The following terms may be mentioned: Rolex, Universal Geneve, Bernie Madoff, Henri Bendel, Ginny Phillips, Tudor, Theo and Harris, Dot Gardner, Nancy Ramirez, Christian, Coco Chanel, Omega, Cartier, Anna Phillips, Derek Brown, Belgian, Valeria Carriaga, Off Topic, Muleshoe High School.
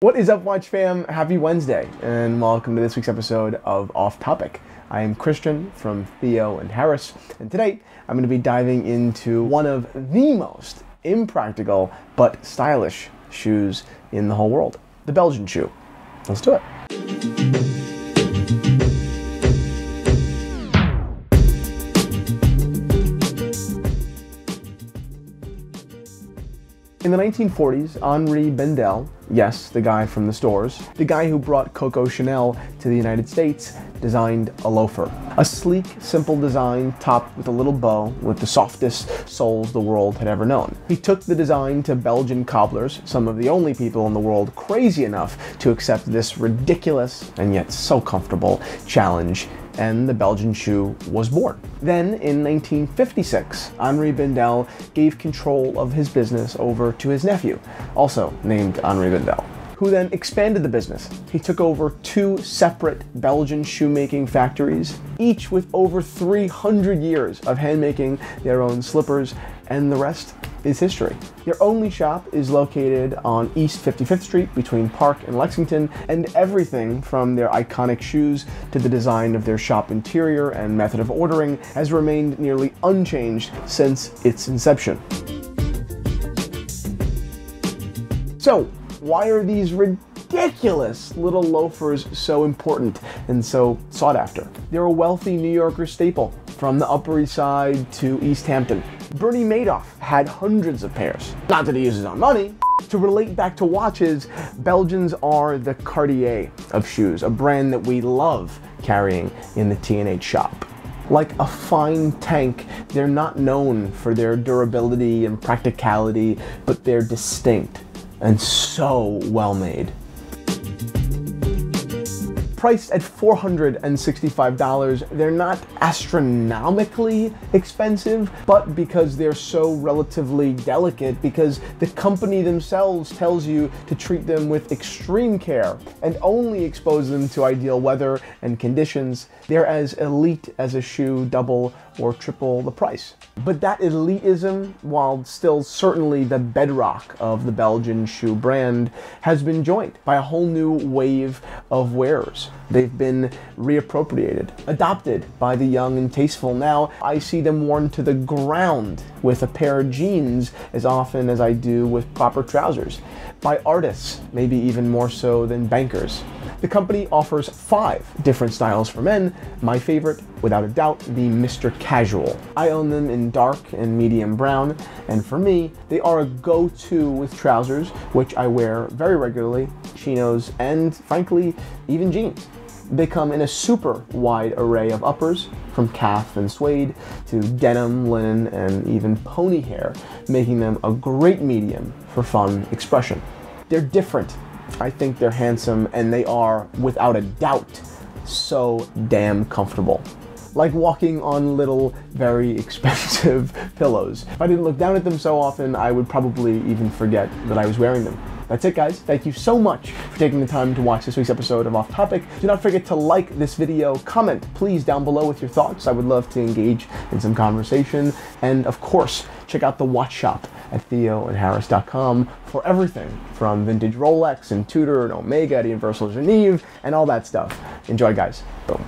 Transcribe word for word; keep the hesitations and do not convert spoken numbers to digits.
What is up, watch fam? Happy Wednesday, and welcome to this week's episode of Off Topic. I am Christian from Theo and Harris, and today I'm going to be diving into one of the most impractical but stylish shoes in the whole world, the Belgian shoe. Let's do it. In the nineteen forties, Henri Bendel, yes, the guy from the stores, the guy who brought Coco Chanel to the United States, designed a loafer. A sleek, simple design topped with a little bow with the softest soles the world had ever known. He took the design to Belgian cobblers, some of the only people in the world crazy enough to accept this ridiculous and yet so comfortable challenge, and the Belgian shoe was born. Then in nineteen fifty-six, Henri Bendel gave control of his business over to his nephew, also named Henri Bendel, who then expanded the business. He took over two separate Belgian shoemaking factories, each with over three hundred years of handmaking their own slippers, and the rest is history. Their only shop is located on East fifty-fifth Street between Park and Lexington, and everything from their iconic shoes to the design of their shop interior and method of ordering has remained nearly unchanged since its inception. So, why are these ridiculous little loafers so important and so sought after? They're a wealthy New Yorker staple, from the Upper East Side to East Hampton. Bernie Madoff had hundreds of pairs. Not that he uses our money. To relate back to watches, Belgians are the Cartier of shoes, a brand that we love carrying in the T and H shop. Like a fine tank, they're not known for their durability and practicality, but they're distinct and so well made. Priced at four hundred sixty-five dollars, they're not astronomically expensive, but because they're so relatively delicate, because the company themselves tells you to treat them with extreme care and only expose them to ideal weather and conditions, they're as elite as a shoe double or triple the price. But that elitism, while still certainly the bedrock of the Belgian shoe brand, has been joined by a whole new wave of wearers. They've been reappropriated, adopted by the young and tasteful. Now I see them worn to the ground with a pair of jeans as often as I do with proper trousers, by artists, maybe even more so than bankers. The company offers five different styles for men, my favorite, without a doubt, the Mister Casual. I own them in dark and medium brown, and for me, they are a go-to with trousers, which I wear very regularly, chinos, and frankly, even jeans. They come in a super wide array of uppers, from calf and suede to denim, linen, and even pony hair, making them a great medium for fun expression. They're different. I think they're handsome, and they are, without a doubt, so damn comfortable. Like walking on little, very expensive pillows. If I didn't look down at them so often, I would probably even forget that I was wearing them. That's it, guys. Thank you so much for taking the time to watch this week's episode of Off Topic. Do not forget to like this video, comment please down below with your thoughts. I would love to engage in some conversation. And of course, check out the watch shop at theo and harris dot com for everything from vintage Rolex and Tudor and Omega to Universal Geneve and all that stuff. Enjoy, guys. Boom.